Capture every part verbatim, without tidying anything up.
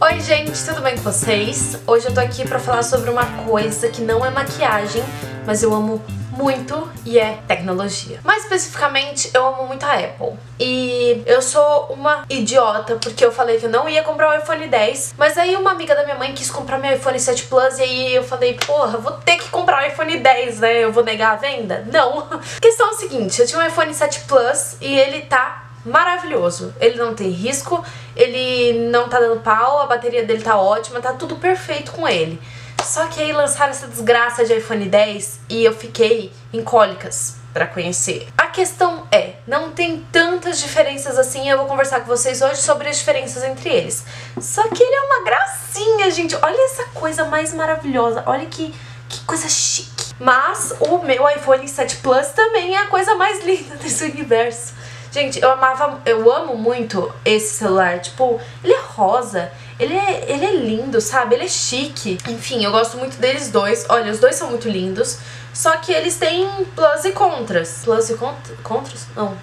Oi gente, tudo bem com vocês? Hoje eu tô aqui pra falar sobre uma coisa que não é maquiagem, mas eu amo muito e é tecnologia. Mais especificamente, eu amo muito a Apple. E eu sou uma idiota, porque eu falei que eu não ia comprar o iPhone dez, mas aí uma amiga da minha mãe quis comprar meu iPhone sete Plus, e aí eu falei, porra, vou ter que comprar o iPhone dez, né? Eu vou negar a venda? Não. A questão é o seguinte, eu tinha um iPhone sete Plus e ele tá maravilhoso. Ele não tem risco, ele não tá dando pau, a bateria dele tá ótima, tá tudo perfeito com ele. Só que aí lançaram essa desgraça de iPhone dez e eu fiquei em cólicas pra conhecer. A questão é, não tem tantas diferenças assim, eu vou conversar com vocês hoje sobre as diferenças entre eles. Só que ele é uma gracinha, gente. Olha essa coisa mais maravilhosa, olha que, que coisa chique. Mas o meu iPhone sete Plus também é a coisa mais linda desse universo. Gente, eu amava, eu amo muito esse celular, tipo, ele é rosa, ele é, ele é lindo, sabe? Ele é chique. Enfim, eu gosto muito deles dois. Olha, os dois são muito lindos, só que eles têm plus e contras. Plus e cont contras? Não.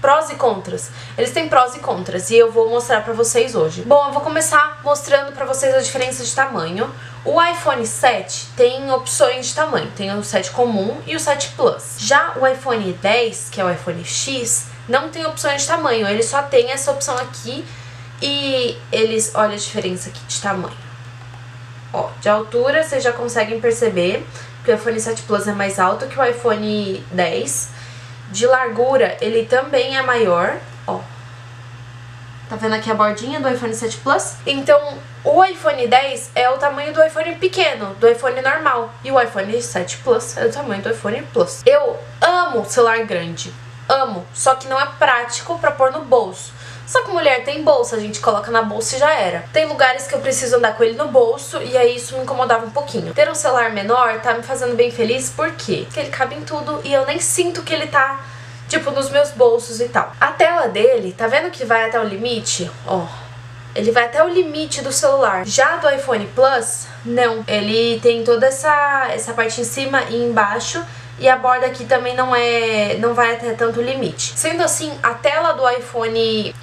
Prós e contras. Eles têm prós e contras e eu vou mostrar pra vocês hoje. Bom, eu vou começar mostrando pra vocês a diferença de tamanho. O iPhone sete tem opções de tamanho, tem o sete comum e o sete Plus. Já o iPhone dez, que é o iPhone dez, não tem opções de tamanho, ele só tem essa opção aqui e eles... Olha a diferença aqui de tamanho. Ó, de altura vocês já conseguem perceber que o iPhone sete Plus é mais alto que o iPhone dez. De largura ele também é maior, ó. Tá vendo aqui a bordinha do iPhone sete Plus? Então, o iPhone dez é o tamanho do iPhone pequeno, do iPhone normal. E o iPhone sete Plus é o tamanho do iPhone Plus. Eu amo celular grande. Amo, só que não é prático pra pôr no bolso. Só que mulher tem bolsa, a gente coloca na bolsa e já era. Tem lugares que eu preciso andar com ele no bolso e aí isso me incomodava um pouquinho. Ter um celular menor tá me fazendo bem feliz, por quê? Porque ele cabe em tudo e eu nem sinto que ele tá, tipo, nos meus bolsos e tal. A tela dele, tá vendo que vai até o limite? Ó, ele vai até o limite do celular. Já do iPhone Plus, não. Ele tem toda essa, essa parte em cima e embaixo. E a borda aqui também não é, não vai até tanto limite. Sendo assim, a tela do iPhone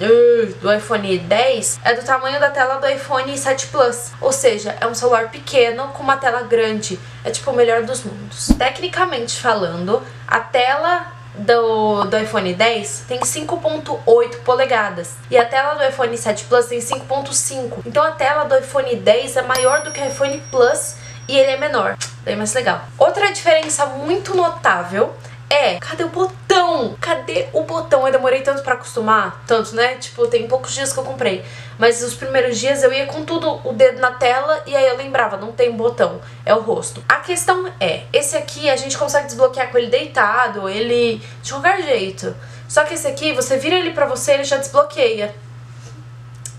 do iPhone dez é do tamanho da tela do iPhone sete Plus. Ou seja, é um celular pequeno com uma tela grande. É tipo o melhor dos mundos. Tecnicamente falando, a tela do, do iPhone dez tem cinco ponto oito polegadas. E a tela do iPhone sete Plus tem cinco ponto cinco. Então a tela do iPhone dez é maior do que o iPhone Plus e ele é menor. Bem mais legal. Outra diferença muito notável é... Cadê o botão? Cadê o botão? Eu demorei tanto pra acostumar. Tanto, né? Tipo, tem poucos dias que eu comprei. Mas os primeiros dias eu ia com tudo o dedo na tela e aí eu lembrava, não tem botão, é o rosto. A questão é, esse aqui a gente consegue desbloquear com ele deitado, ele... de qualquer jeito. Só que esse aqui, você vira ele pra você e ele já desbloqueia.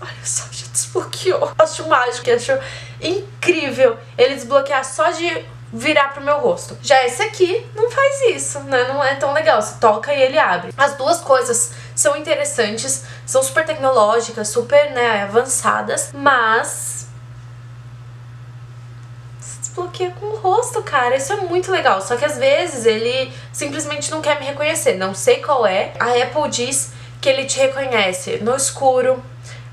Olha só, já desbloqueou. Acho mágico, acho incrível ele desbloquear só de... virar pro meu rosto. Já esse aqui não faz isso, né? Não é tão legal. Você toca e ele abre. As duas coisas são interessantes, são super tecnológicas, super, né, avançadas, mas... se desbloqueia com o rosto, cara. Isso é muito legal. Só que às vezes ele simplesmente não quer me reconhecer. Não sei qual é. A Apple diz que ele te reconhece no escuro,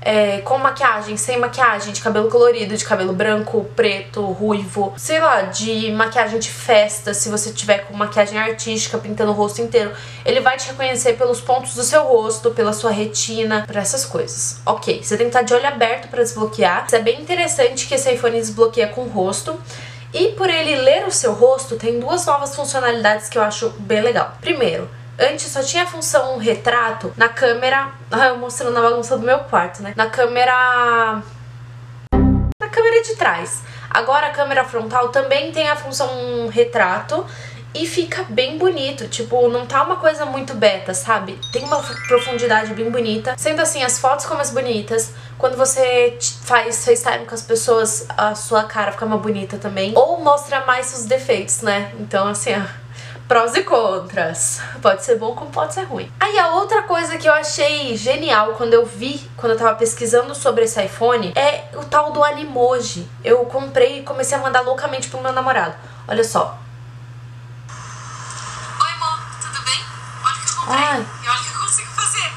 É, com maquiagem, sem maquiagem, de cabelo colorido, de cabelo branco, preto, ruivo, sei lá, de maquiagem de festa, se você tiver com maquiagem artística, pintando o rosto inteiro, ele vai te reconhecer pelos pontos do seu rosto, pela sua retina, pra essas coisas. Ok, você tem que estar de olho aberto pra desbloquear. Isso é bem interessante que esse iPhone desbloqueia com o rosto. E por ele ler o seu rosto, tem duas novas funcionalidades que eu acho bem legal. Primeiro, antes só tinha a função retrato na câmera... Ah, eu mostrando a bagunça do meu quarto, né? Na câmera... Na câmera de trás. Agora a câmera frontal também tem a função retrato e fica bem bonito. Tipo, não tá uma coisa muito beta, sabe? Tem uma profundidade bem bonita. Sendo assim, as fotos ficam mais bonitas. Quando você faz FaceTime com as pessoas, a sua cara fica mais bonita também. Ou mostra mais seus defeitos, né? Então, assim, ó... prós e contras. Pode ser bom como pode ser ruim. Aí a outra coisa que eu achei genial quando eu vi, quando eu tava pesquisando sobre esse iPhone, é o tal do Animoji. Eu comprei e comecei a mandar loucamente pro meu namorado. Olha só. Oi, amor, tudo bem? Olha o que eu comprei. Ai. E olha o que eu consigo fazer.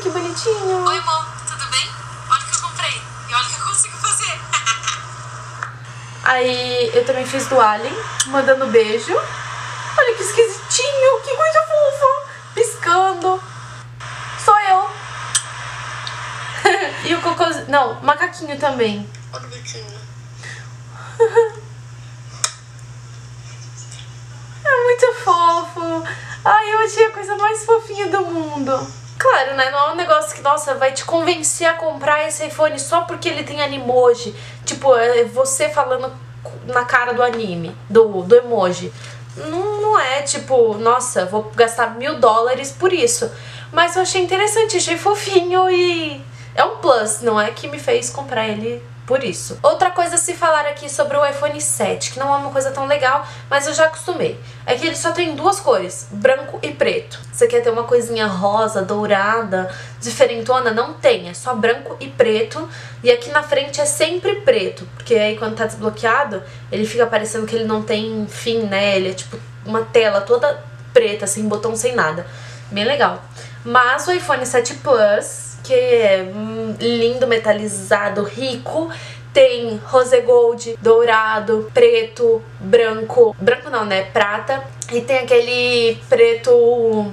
que bonitinho. Oi, amor, tudo bem? Olha o que eu comprei e olha o que eu consigo fazer. Aí eu também fiz do Alien, mandando beijo. Olha que esquisitinho, que coisa fofa, piscando. Sou eu. E o cocô... Não, o macaquinho também. Olha o biquinho. É muito fofo. Ai, eu achei a coisa mais fofinha do mundo. Claro, né? Não é um negócio que, nossa, vai te convencer a comprar esse iPhone só porque ele tem animoji. Tipo, é você falando na cara do anime, do, do emoji. Não, não é, tipo, nossa, vou gastar mil dólares por isso. Mas eu achei interessante, achei fofinho e... é um plus, não é que me fez comprar ele por isso. Outra coisa a se falar aqui sobre o iPhone sete, que não é uma coisa tão legal, mas eu já acostumei. É que ele só tem duas cores, branco e preto. Você quer ter uma coisinha rosa, dourada, diferentona? Não tem, é só branco e preto. E aqui na frente é sempre preto, porque aí quando tá desbloqueado, ele fica parecendo que ele não tem fim, né? Ele é tipo uma tela toda preta, sem botão, sem nada. Bem legal. Mas o iPhone sete Plus... que é lindo, metalizado, rico. Tem rose gold, dourado, preto, branco. Branco não, né? Prata. E tem aquele preto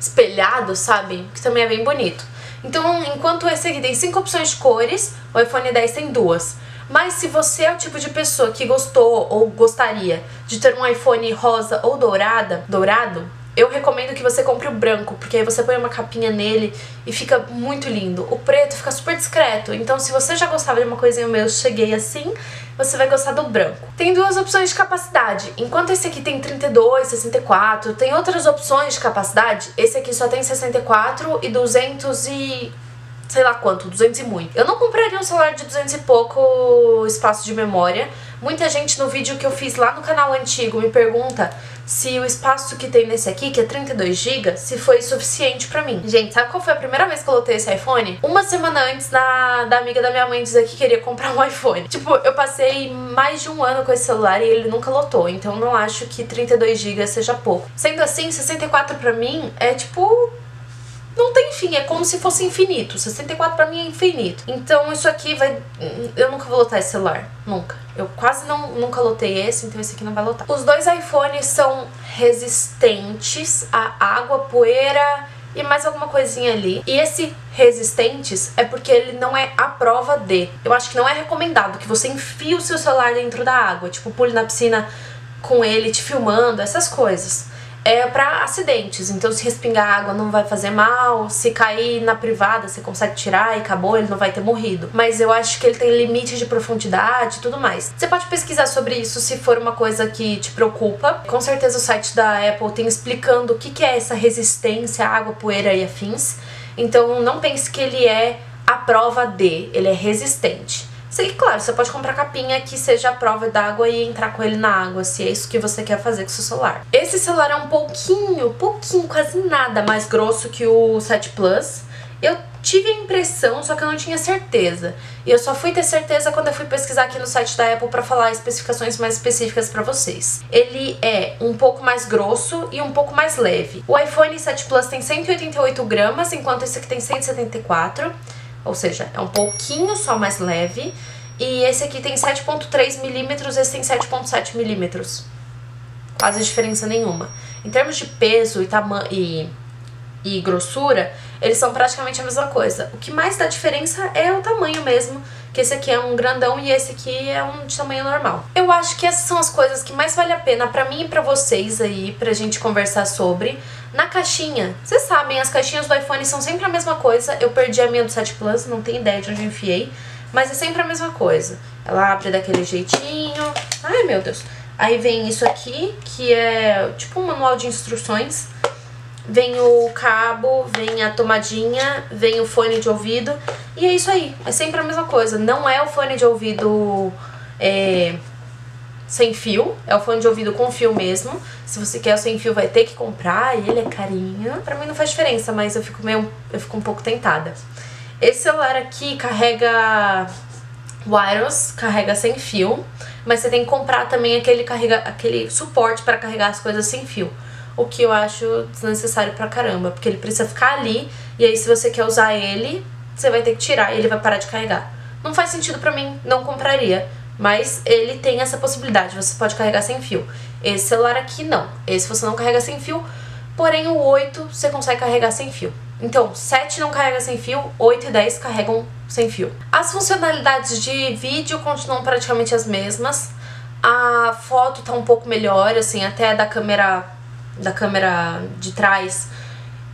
espelhado, sabe? Que também é bem bonito. Então, enquanto esse aqui tem cinco opções de cores, o iPhone dez tem duas. Mas se você é o tipo de pessoa que gostou ou gostaria de ter um iPhone rosa ou dourada, dourado, eu recomendo que você compre o branco, porque aí você põe uma capinha nele e fica muito lindo. O preto fica super discreto, então se você já gostava de uma coisinha meio cheguei assim, você vai gostar do branco. Tem duas opções de capacidade. Enquanto esse aqui tem trinta e dois, sessenta e quatro, tem outras opções de capacidade, esse aqui só tem sessenta e quatro e duzentos e... sei lá quanto, duzentos e muito. Eu não compraria um celular de duzentos e pouco espaço de memória. Muita gente no vídeo que eu fiz lá no canal antigo me pergunta se o espaço que tem nesse aqui, que é trinta e dois gigas, se foi suficiente pra mim. Gente, sabe qual foi a primeira vez que eu lotei esse iPhone? Uma semana antes da, da amiga da minha mãe dizer que queria comprar um iPhone. Tipo, eu passei mais de um ano com esse celular e ele nunca lotou, então não acho que trinta e dois gigas seja pouco. Sendo assim, sessenta e quatro pra mim é tipo... não tem fim, é como se fosse infinito. sessenta e quatro pra mim é infinito. Então isso aqui vai... eu nunca vou lotar esse celular, nunca. Eu quase não, nunca lotei esse, então esse aqui não vai lotar. Os dois iPhones são resistentes à água, poeira e mais alguma coisinha ali. E esse resistentes é porque ele não é à prova de... eu acho que não é recomendado que você enfie o seu celular dentro da água, tipo, pule na piscina com ele te filmando, essas coisas. É pra acidentes, então se respingar água não vai fazer mal, se cair na privada você consegue tirar e acabou, ele não vai ter morrido. Mas eu acho que ele tem limite de profundidade e tudo mais. Você pode pesquisar sobre isso se for uma coisa que te preocupa. Com certeza o site da Apple tem explicando o que é essa resistência à água, poeira e afins. Então não pense que ele é a prova de, ele é resistente. E claro, você pode comprar capinha que seja a prova d'água e entrar com ele na água, se é isso que você quer fazer com o seu celular. Esse celular é um pouquinho, pouquinho, quase nada mais grosso que o sete Plus. Eu tive a impressão, só que eu não tinha certeza. E eu só fui ter certeza quando eu fui pesquisar aqui no site da Apple pra falar especificações mais específicas pra vocês. Ele é um pouco mais grosso e um pouco mais leve. O iPhone sete Plus tem cento e oitenta e oito gramas, enquanto esse aqui tem cento e setenta e quatro. Ou seja, é um pouquinho só mais leve. E esse aqui tem sete vírgula três milímetros, esse tem sete vírgula sete milímetros. Quase diferença nenhuma. Em termos de peso e tamanho e, e grossura, eles são praticamente a mesma coisa. O que mais dá diferença é o tamanho mesmo, que esse aqui é um grandão e esse aqui é um de tamanho normal. Eu acho que essas são as coisas que mais vale a pena pra mim e pra vocês aí, pra gente conversar sobre. Na caixinha, vocês sabem, as caixinhas do iPhone são sempre a mesma coisa. Eu perdi a minha do sete Plus, não tenho ideia de onde eu enfiei, mas é sempre a mesma coisa. Ela abre daquele jeitinho. Ai, meu Deus. Aí vem isso aqui, que é tipo um manual de instruções. Vem o cabo, vem a tomadinha, vem o fone de ouvido. E é isso aí, é sempre a mesma coisa. Não é o fone de ouvido é, sem fio, é o fone de ouvido com fio mesmo. Se você quer o sem fio vai ter que comprar, ele é carinho. Pra mim não faz diferença, mas eu fico, meio, eu fico um pouco tentada. Esse celular aqui carrega wireless, carrega sem fio. Mas você tem que comprar também aquele, carrega, aquele suporte pra carregar as coisas sem fio. o que eu acho desnecessário pra caramba, porque ele precisa ficar ali, e aí se você quer usar ele, você vai ter que tirar e ele vai parar de carregar. Não faz sentido pra mim, não compraria, mas ele tem essa possibilidade, você pode carregar sem fio. Esse celular aqui não, esse você não carrega sem fio, porém o oito você consegue carregar sem fio. Então, sete não carrega sem fio, oito e dez carregam sem fio. As funcionalidades de vídeo continuam praticamente as mesmas. A foto tá um pouco melhor, assim, até da câmera, da câmera de trás.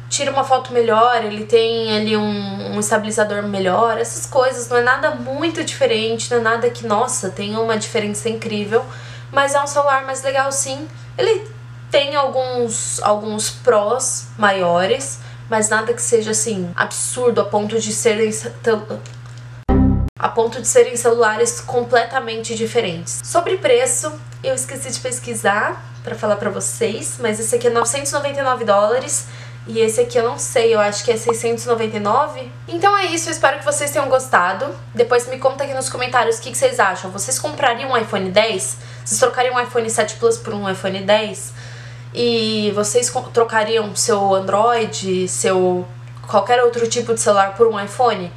Tira uma foto melhor, ele tem ali um, um estabilizador melhor, essas coisas. Não é nada muito diferente, não é nada que, nossa, tem uma diferença incrível. Mas é um celular mais legal, sim. Ele tem alguns, alguns prós maiores, mas nada que seja, assim, absurdo a ponto de serem a ponto de serem celulares completamente diferentes. Sobre preço, eu esqueci de pesquisar pra falar pra vocês, mas esse aqui é novecentos e noventa e nove dólares e esse aqui eu não sei, eu acho que é seiscentos e noventa e nove. Então é isso, eu espero que vocês tenham gostado. Depois me conta aqui nos comentários o que, que vocês acham. Vocês comprariam um iPhone dez? Vocês trocariam um iPhone sete Plus por um iPhone dez? E vocês trocariam seu Android, seu qualquer outro tipo de celular por um iPhone?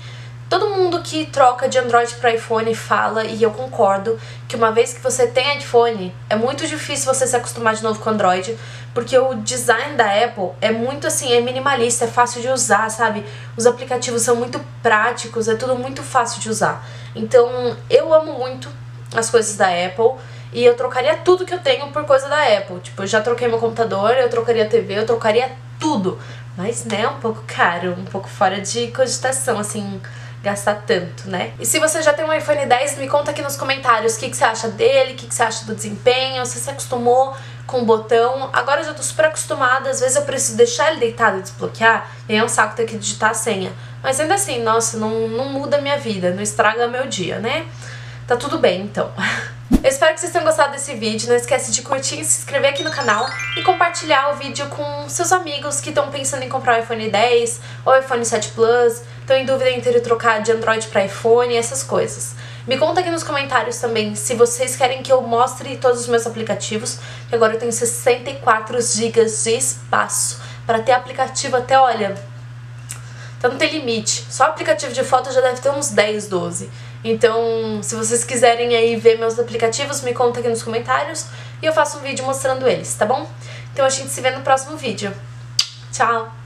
Todo mundo que troca de Android para iPhone fala, e eu concordo, que uma vez que você tem iPhone, é muito difícil você se acostumar de novo com Android, porque o design da Apple é muito assim, é minimalista, é fácil de usar, sabe? Os aplicativos são muito práticos, é tudo muito fácil de usar. Então, eu amo muito as coisas da Apple, e eu trocaria tudo que eu tenho por coisa da Apple. Tipo, eu já troquei meu computador, eu trocaria a T V, eu trocaria tudo. Mas, né, um pouco caro, um pouco fora de cogitação, assim, gastar tanto, né? E se você já tem um iPhone dez, me conta aqui nos comentários o que, que você acha dele, o que, que você acha do desempenho, se você se acostumou com o botão. Agora eu já tô super acostumada, às vezes eu preciso deixar ele deitado e desbloquear, e aí é um saco ter que digitar a senha. Mas ainda assim, nossa, não, não muda a minha vida, não estraga meu dia, né? Tá tudo bem, então. Eu espero que vocês tenham gostado desse vídeo, não esquece de curtir, se inscrever aqui no canal e compartilhar o vídeo com seus amigos que estão pensando em comprar o iPhone dez ou o iPhone sete Plus, estão em dúvida entre trocar de Android para iPhone, essas coisas. Me conta aqui nos comentários também se vocês querem que eu mostre todos os meus aplicativos, que agora eu tenho sessenta e quatro gigas de espaço para ter aplicativo até, olha, então não tem limite, só aplicativo de foto já deve ter uns dez, doze. Então, se vocês quiserem aí ver meus aplicativos, me conta aqui nos comentários e eu faço um vídeo mostrando eles, tá bom? Então a gente se vê no próximo vídeo. Tchau!